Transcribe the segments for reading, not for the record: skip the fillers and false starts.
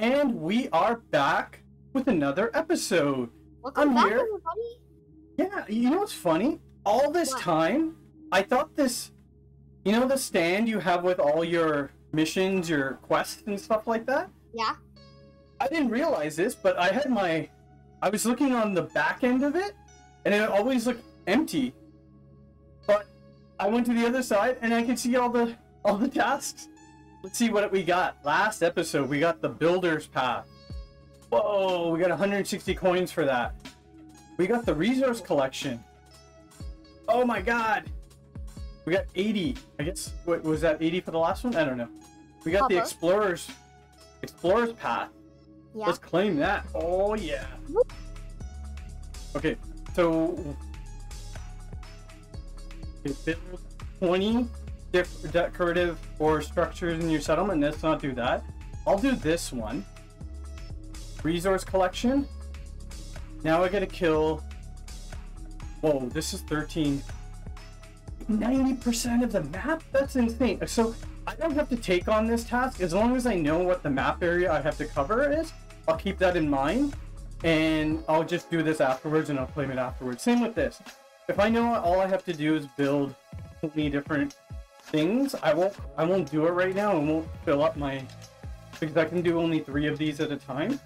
And we are back with another episode. Welcome back, everybody. Yeah, you know what's funny? All this time, I thought this, you know the stand you have with all your missions, your quests and stuff like that? Yeah. I didn't realize this, but I was looking on the back end of it, and it always looked empty. But I went to the other side, and I could see all the tasks. Let's see what we got. Last episode, we got the Builder's Path. Whoa, we got 160 coins for that. We got the Resource Collection. Oh my god. We got 80. I guess, what was that, 80 for the last one? I don't know. We got the Explorer's Path. Yeah. Let's claim that. Oh yeah. Okay, so... build 20 decorative or structures in your settlement. Let's not do that. I'll do this one. Resource collection. Now I gotta kill... Whoa, this is 13. 90% of the map? That's insane. So I don't have to take on this task. As long as I know what the map area I have to cover is, I'll keep that in mind. And I'll just do this afterwards and I'll claim it afterwards. Same with this. If I know all I have to do is build 20 different things, I won't do it right now and won't fill up my... because I can do only 3 of these at a time.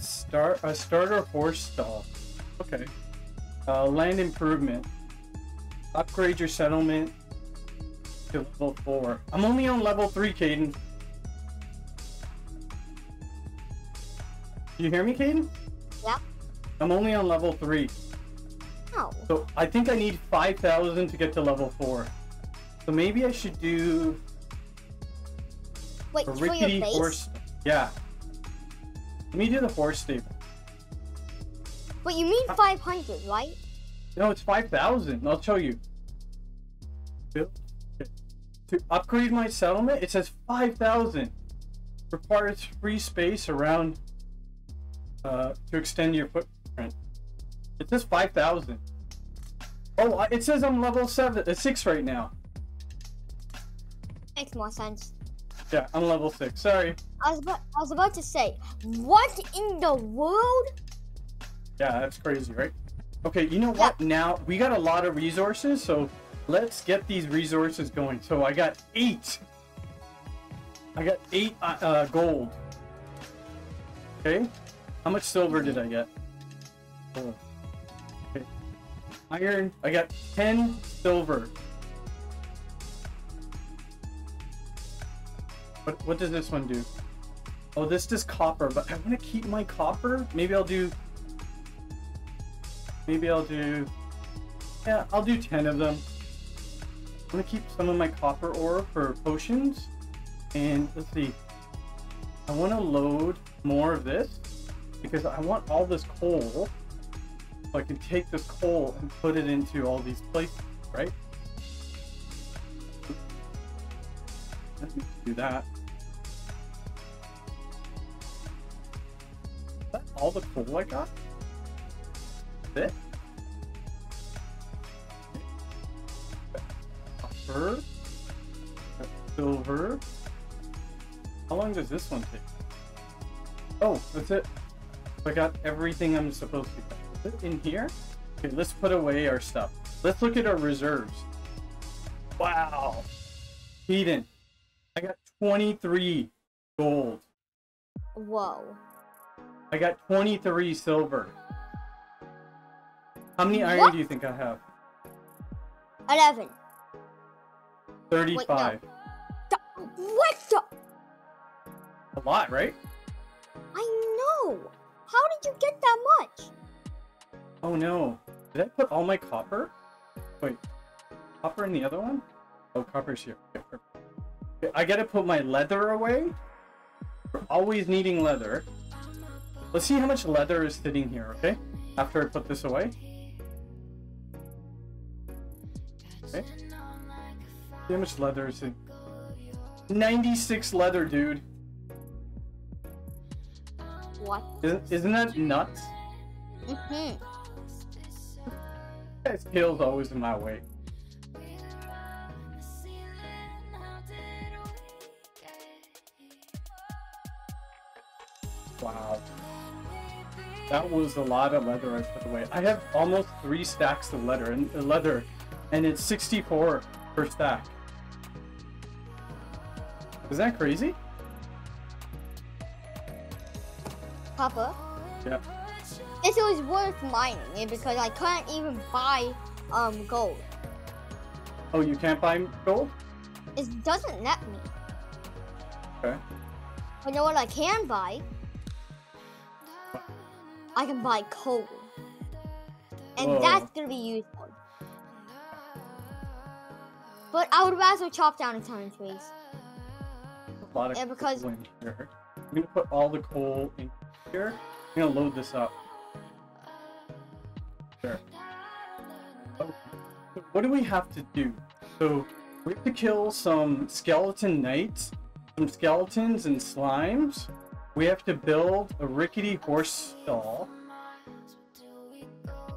Starter horse stall. Okay. Land improvement. Upgrade your settlement to level 4. I'm only on level 3, Caden. Do you hear me, Caden? Yeah. I'm only on level 3. Oh. So I think I need 5,000 to get to level 4. So maybe I should do... Wait, a rickety horse. Yeah. Let me do the horse stable. Wait, you mean 500, right? No, it's 5,000. I'll show you. To upgrade my settlement, it says 5,000. Requires free space around to extend your footprint. It says 5,000. Oh, it says I'm level 6 right now. Makes more sense. Yeah, I'm level 6. Sorry. I was about to say, what in the world? Yeah, that's crazy, right? Okay, you know what? Yeah. Now we got a lot of resources, so let's get these resources going. So I got 8. I got 8 gold. Okay, how much silver did I get? Oh. Okay. Iron. I got 10 silver. What does this one do? Oh, this does copper, but I want to keep my copper. Maybe I'll do... Yeah, I'll do 10 of them. I'm going to keep some of my copper ore for potions. And let's see. I want to load more of this because I want all this coal. So I can take this coal and put it into all these places, right? Let's do that. Is that all the coal I got? It. Copper, silver. How long does this one take? Oh, that's it. I got everything I'm supposed to get. Is it in here? Okay, let's put away our stuff. Let's look at our reserves. Wow. Eden, I got 23 gold. Whoa. I got 23 silver. How many iron do you think I have? 11. 35. Wait, no. A lot, right? I know! How did you get that much? Oh no. Did I put all my copper? Wait. Copper in the other one? Oh, copper's here. Okay, I gotta put my leather away. We're always needing leather. Let's see how much leather is sitting here, okay? After I put this away. Okay. See how much leather is it? 96 leather, dude. What? Isn't that nuts? Mm-hmm. That scale's always in my way. Wow. That was a lot of leather I put away. I have almost 3 stacks of leather, and it's 64 per stack. Is that crazy? Papa? Yeah. It was worth mining it because I couldn't even buy gold. Oh, you can't buy gold? It doesn't let me. Okay. But you know what I can buy? I can buy coal. And whoa, that's gonna be useful. But I would rather chop down a ton of trees. A lot of because coal in here. I'm gonna put all the coal in here. I'm gonna load this up. Sure. Okay. So what do we have to do? So we have to kill some skeleton knights, some skeletons and slimes. We have to build a rickety horse stall,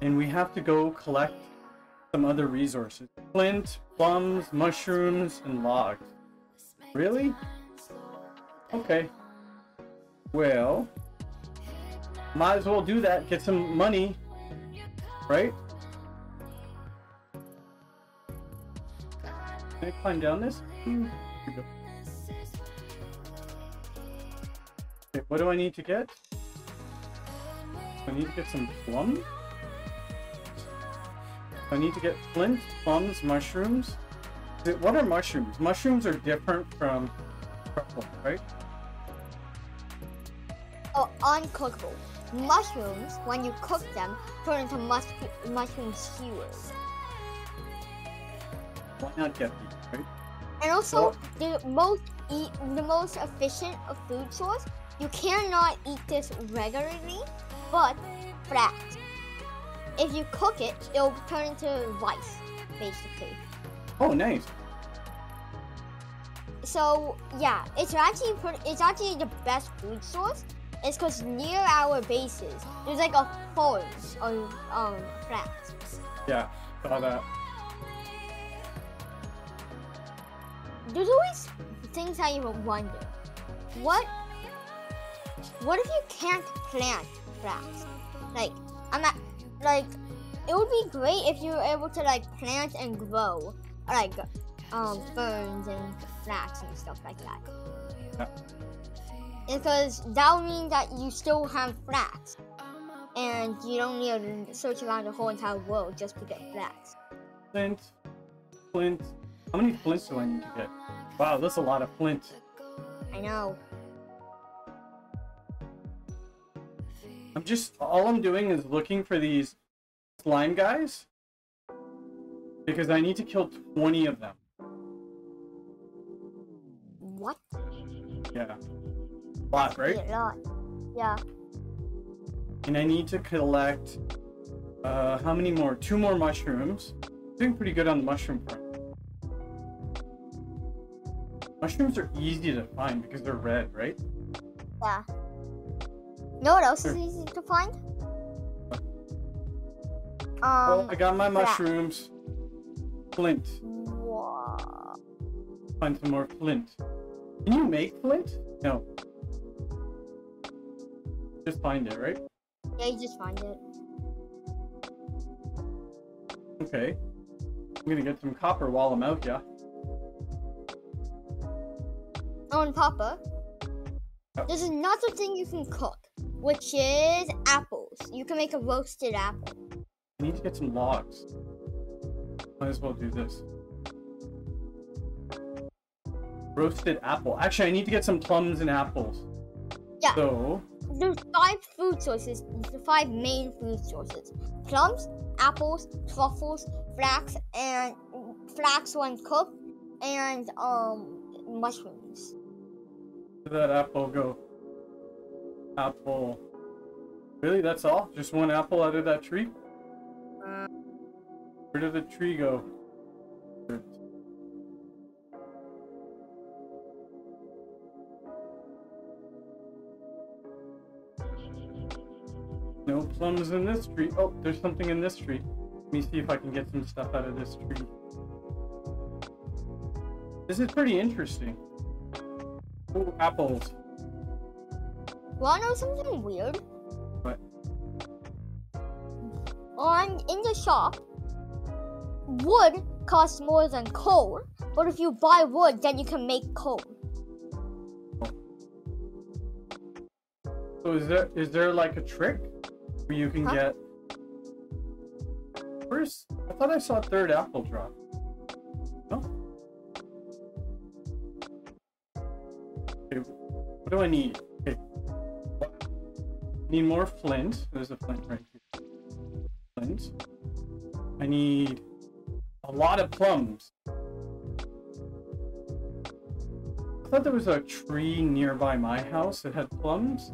and we have to go collect some other resources. Flint, plums, mushrooms, and logs. Really? Okay. Well, might as well do that, get some money, right? Can I climb down this? Here we go. What do I need to get? I need to get some plum. I need to get flint, plums, mushrooms. What are mushrooms? Mushrooms are different from purple, right? Oh, uncookable. Mushrooms, when you cook them, turn into mushroom skewers. Why not get these, right? And also, well, the most efficient food source. You cannot eat this regularly, but flat. If you cook it, it'll turn into rice, basically. Oh, nice. So yeah, it's actually the best food source. It's because near our bases, there's like a forest of flat. Yeah, saw that. There's always things I even wonder. What if you can't plant flax? Like, it would be great if you were able to like plant and grow, like ferns and flax and stuff like that. Yeah. Because that would mean that you still have flax, and you don't need to search around the whole entire world just to get flax. Flint. How many flints do I need to get? Wow, that's a lot of flint. I know. All I'm doing is looking for these slime guys because I need to kill 20 of them. What? Yeah. A lot, right? A lot. Yeah. And I need to collect, how many more? 2 more mushrooms. I'm doing pretty good on the mushroom front. Mushrooms are easy to find because they're red, right? Yeah. You know what else is easy to find? Well, I got my mushrooms. Flint. Whoa. Find some more flint. Can you make flint? No. Just find it, right? Yeah, you just find it. Okay. I'm gonna get some copper while I'm out, yeah? Oh, and Papa. Oh. There's another thing you can cook, which is apples. You can make a roasted apple. I need to get some logs. Might as well do this. Roasted apple. Actually, I need to get some plums and apples. Yeah. So there's 5 food sources. The 5 main food sources: plums, apples, truffles, flax, and flax when cooked, and mushrooms. Where did that apple go? Apple. Really? That's all? Just one apple out of that tree? Where did the tree go? No plums in this tree. Oh, there's something in this tree. Let me see if I can get some stuff out of this tree. This is pretty interesting. Ooh, apples. Wanna know something weird? What? In the shop, wood costs more than coal, but if you buy wood, then you can make coal. So is there like a trick where you can get? First, I thought I saw a third apple drop. No. Okay, what do I need? Okay. I need more flint. There's a flint right here. Flint. I need a lot of plums. I thought there was a tree nearby my house that had plums,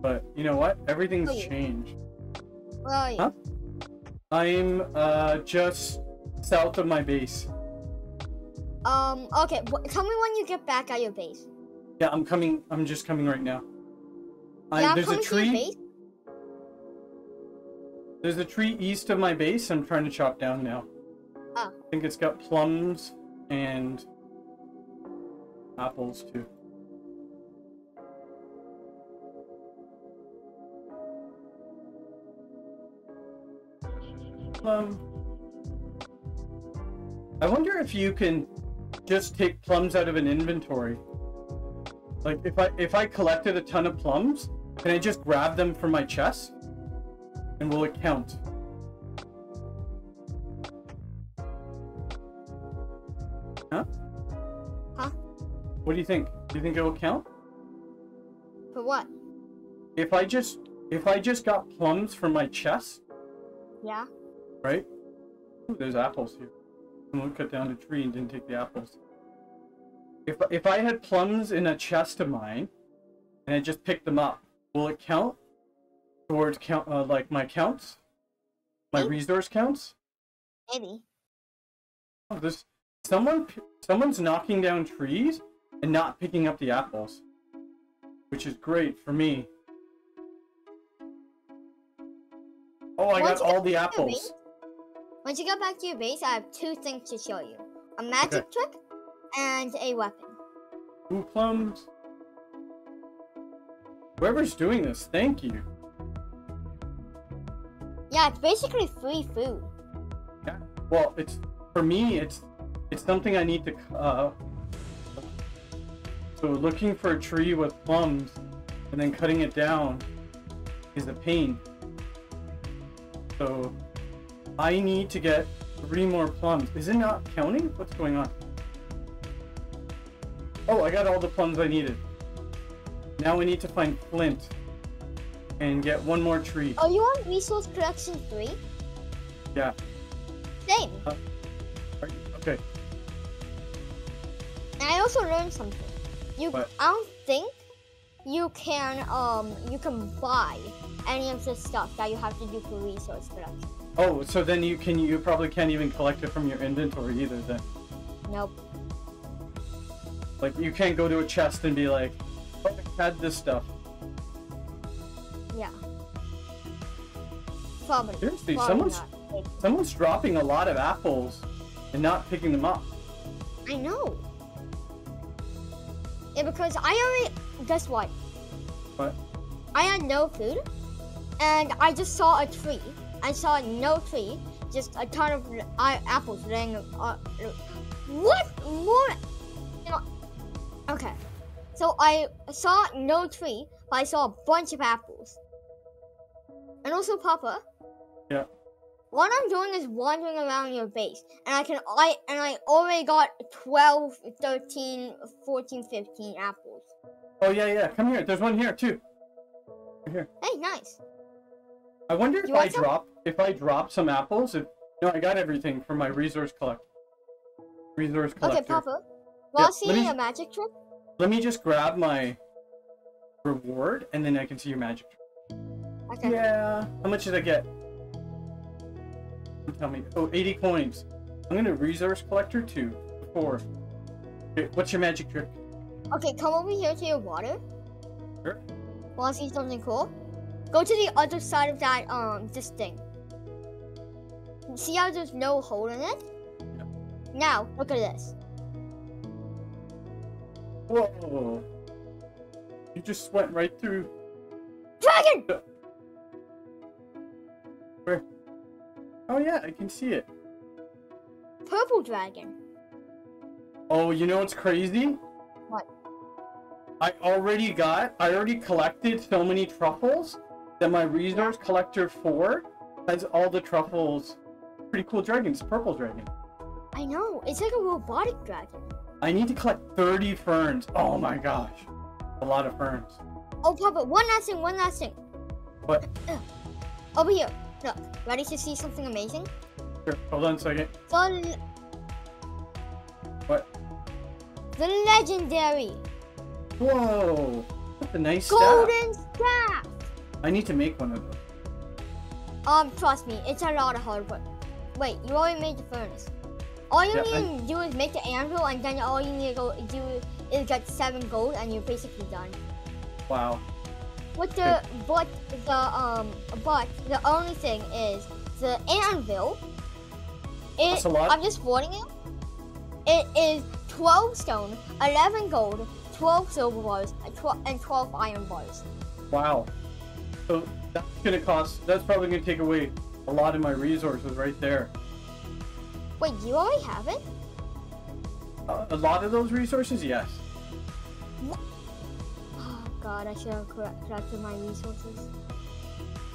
but you know what? Everything's changed. Where are you? Huh? I'm just south of my base. Okay, tell me when you get back at your base. Yeah, I'm coming. I'm just coming right now. Yeah, there's a tree. To your base? There's a tree east of my base. I'm trying to chop down now. Oh. I think it's got plums and apples too. I wonder if you can just take plums out of an inventory. Like if I collected a ton of plums, can I just grab them from my chest? And will it count? Huh? Huh? What do you think? Do you think it will count? For what? If I just got plums from my chest. Yeah. Right? Ooh, there's apples here. Someone cut down a tree and didn't take the apples. If I had plums in a chest of mine, and I just picked them up, will it count towards count like my counts, my resource counts? Maybe. Oh, this someone's knocking down trees and not picking up the apples, which is great for me. Oh, I got all the apples. Once you go back to your base, I have two things to show you. A magic trick and a weapon. Ooh, plums. Whoever's doing this, thank you. Yeah, it's basically free food. Yeah. Well, it's for me, it's something I need to so looking for a tree with plums and then cutting it down is a pain. So I need to get 3 more plums. Is it not counting? What's going on? Oh, I got all the plums I needed. Now we need to find flint and get 1 more tree. Are you on resource production 3? Yeah. Same. Okay. And I also learned something. What? I don't think you can buy any of the stuff that you have to do for resource production. Oh, so then you probably can't even collect it from your inventory either then. Nope. Like you can't go to a chest and be like, oh, I had this stuff. Yeah. Probably. Seriously, someone's dropping a lot of apples and not picking them up. I know. Yeah, because guess what? What? I had no food and I just saw a tree. I saw no tree, just a ton of apples laying. What more? Okay, so I saw no tree, but I saw a bunch of apples. And also, Papa. Yeah. What I'm doing is wandering around your base, and I already got 12, 13, 14, 15 apples. Oh yeah. Come here. There's one here too. Right here. Hey, nice. I wonder if I drop some apples. If no, I got everything from my resource collector. Okay, Papa. While seeing a magic trick. Let me just grab my reward, and then I can see your magic trick. Okay. Yeah. How much did I get? Tell me. Oh, 80 coins. I'm gonna resource collector 2, 4. Okay, what's your magic trick? Okay, come over here to your water. Sure. Wanna see something cool? Go to the other side of that, this thing. See how there's no hole in it? Yeah. Now, look at this. Whoa. You just went right through dragon! Where? Oh yeah, I can see it. Purple dragon. Oh, you know what's crazy? What? I already collected so many truffles that my resource collector 4 has all the truffles. Pretty cool dragons, purple dragon. I know, it's like a robotic dragon. I need to collect 30 ferns. Oh my gosh. A lot of ferns. Oh, Papa, one last thing. What? Over here. Look, ready to see something amazing? Sure, hold on a second. What? The legendary. Whoa. That's a nice golden staff. I need to make one of those. Trust me, it's a lot of hard work. Wait, you already made the furnace. All you need to do is make the anvil, and then all you need to do is get 7 gold, and you're basically done. Wow. But the only thing is the anvil. That's a lot. I'm just warning you. It is 12 stone, 11 gold, 12 silver bars, and 12 iron bars. Wow. So that's gonna cost. That's probably gonna take away a lot of my resources right there. Wait, you already have it? A lot of those resources, yes. What? Oh god, I should have collected my resources.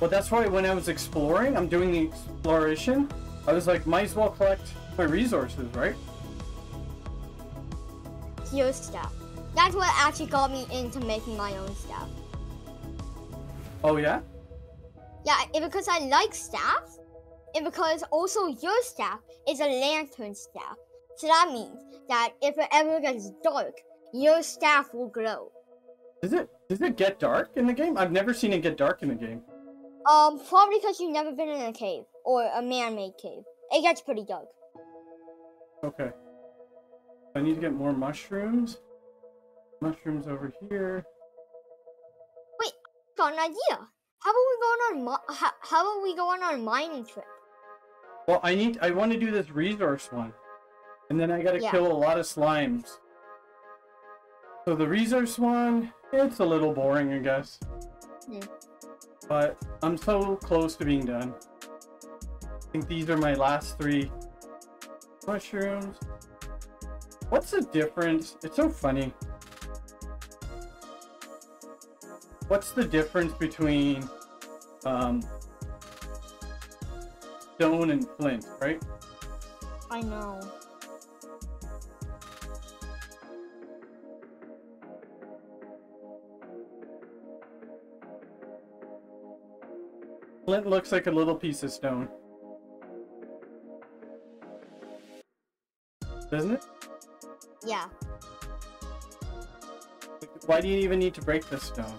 Well, that's why when I was exploring, I'm doing the exploration, I was like, might as well collect my resources, right? Your stuff. That's what actually got me into making my own stuff. Oh yeah? Yeah, because I like staff. And because also your staff is a lantern staff. So that means that if it ever gets dark, your staff will glow. Does it get dark in the game? I've never seen it get dark in the game. Probably because you've never been in a cave or a man-made cave. It gets pretty dark. Okay. I need to get more mushrooms. Mushrooms over here. Wait, I got an idea. How about we go on our mining trip? Well, I want to do this resource one, and then I gotta kill a lot of slimes. So the resource one, it's a little boring, I guess. But I'm so close to being done. I think these are my last 3 mushrooms. What's the difference? It's so funny. What's the difference between stone and flint, right? I know. Flint looks like a little piece of stone. Doesn't it? Yeah. Why do you even need to break this stone?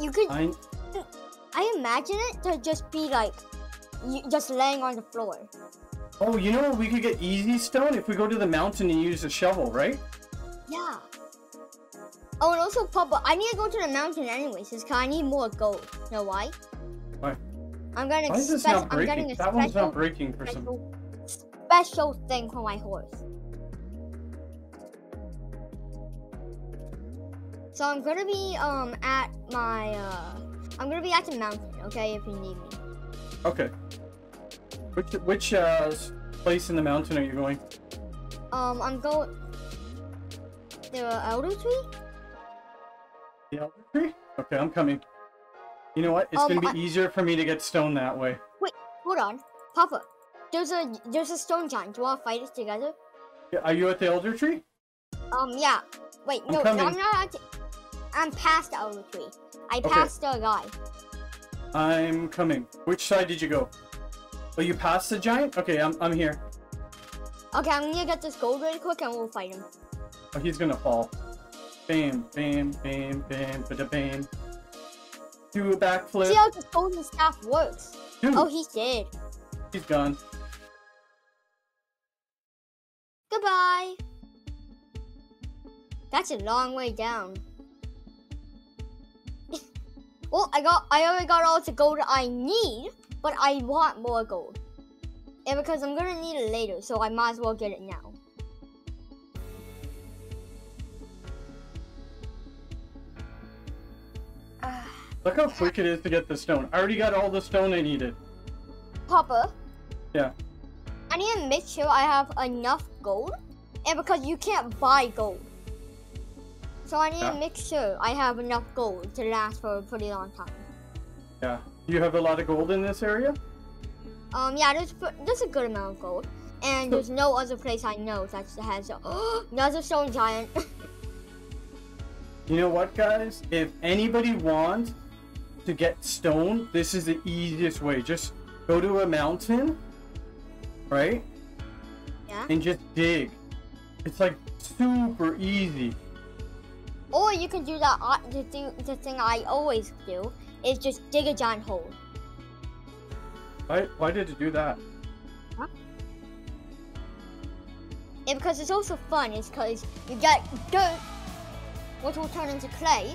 You could. I imagine it to just be like, just laying on the floor. Oh, you know what? We could get easy stone if we go to the mountain and use a shovel, right? Yeah. Oh, and also, Papa, I need to go to the mountain anyways, because I need more gold. You know why? Why? I'm getting a special thing for my horse. So I'm gonna be at the mountain, okay? If you need me. Okay. Which place in the mountain are you going? I'm going. The elder tree. The elder tree? Okay, I'm coming. You know what? It's gonna be easier for me to get stone that way. Wait, hold on, Papa. There's a stone giant. Do you wanna fight us together? Yeah, are you at the elder tree? Yeah. Wait, I'm not at. I'm past the elder tree. I passed the guy. I'm coming. Which side did you go? Oh, you passed the giant? Okay, I'm here. Okay, I'm gonna get this gold really quick and we'll fight him. Oh, he's gonna fall. Bam, bam, bam, bam, ba-da-bam. Do a backflip. See how this golden staff works. Dude. Oh, he's dead. He's gone. Goodbye. That's a long way down. Well, I already got all the gold I need, but I want more gold. And because I'm gonna need it later, so I might as well get it now. Look how quick it is to get the stone. I already got all the stone I needed. Papa? Yeah? I need to make sure I have enough gold. And because you can't buy gold. So I need to make sure I have enough gold to last for a pretty long time. Yeah. Do you have a lot of gold in this area? Yeah, there's a good amount of gold. And there's no other place I know that has another stone giant. You know what, guys? If anybody wants to get stone, this is the easiest way. Just go to a mountain, right? Yeah. And just dig. It's like super easy. Or you can do that. The thing I always do is just dig a giant hole. Why did you do that? Huh? Yeah, because it's also fun. It's because you get dirt, which will turn into clay,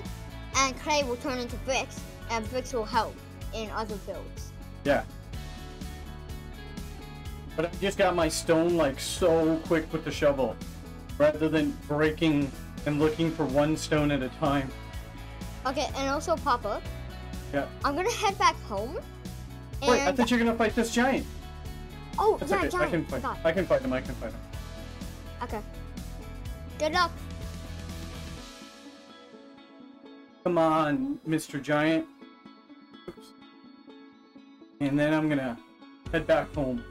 and clay will turn into bricks, and bricks will help in other builds. Yeah. But I just got my stone like so quick with the shovel, rather than breaking and looking for one stone at a time. Okay, and also Papa. Yeah. I'm gonna head back home. Wait, I thought you were gonna fight this giant. Oh, that's okay. Giant. I can fight him. Okay. Good luck. Come on, Mr. Giant. Oops. And then I'm gonna head back home.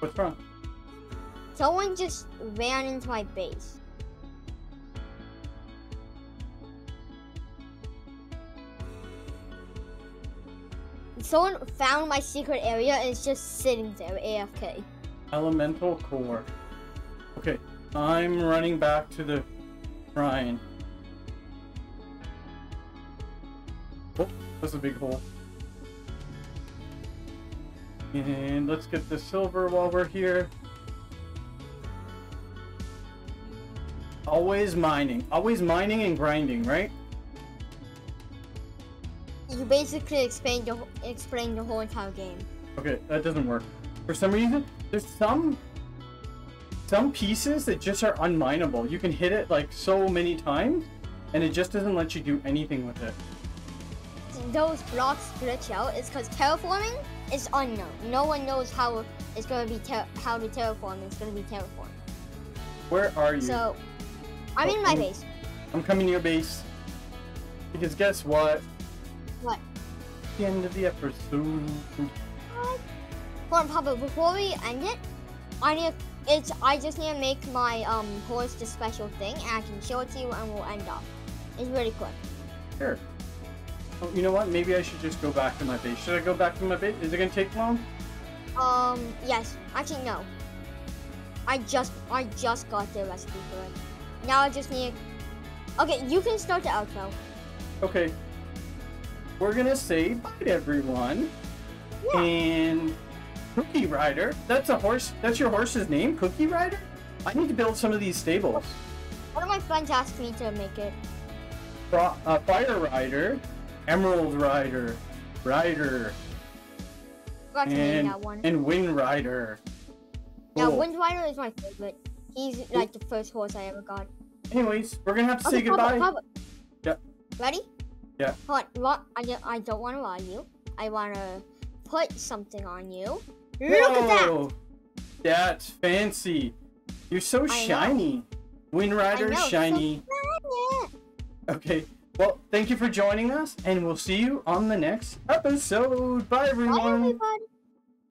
What's wrong? Someone just ran into my base. Someone found my secret area and it's just sitting there, AFK. Elemental core. Okay, I'm running back to the shrine. Oh, that's a big hole. And let's get the silver while we're here. Always mining and grinding, right? You basically explain the whole entire game. Okay, that doesn't work. For some reason, there's some pieces that just are unmineable. You can hit it like so many times, and it just doesn't let you do anything with it. Those blocks glitch out. It's because terraforming is unknown. No one knows how it's going to be terraform. It's going to be terraformed. Where are you? So, I'm in my base. I'm coming to your base because guess what? What? The end of the episode. Hold on, Papa. Before we end it, I just need to make my horse the special thing, and I can show it to you, and we'll end up. It's really quick. Sure. Oh, you know what? Maybe I should just go back to my base. Should I go back to my base? Is it gonna take long? Yes. Actually, no. I just got the recipe for it. Now I just need. Okay, you can start the outro. Okay. We're gonna say bye to everyone. Yeah. And Cookie Rider, that's a horse. That's your horse's name, Cookie Rider. I need to build some of these stables. One of my friends asked me to make it. Fire Rider, Emerald Rider, I forgot to name that one. And Wind Rider. Cool. Yeah, Wind Rider is my favorite. He's like the first horse I ever got. Anyways, we're gonna have to say goodbye. Yep. Yeah. Ready? Yeah. Hold on, I don't want to lie to you. I want to put something on you. Look at that! That's fancy. You're so shiny. Wind Rider shiny. So shiny. Okay, well, thank you for joining us, and we'll see you on the next episode. Bye, everyone. Bye, everybody.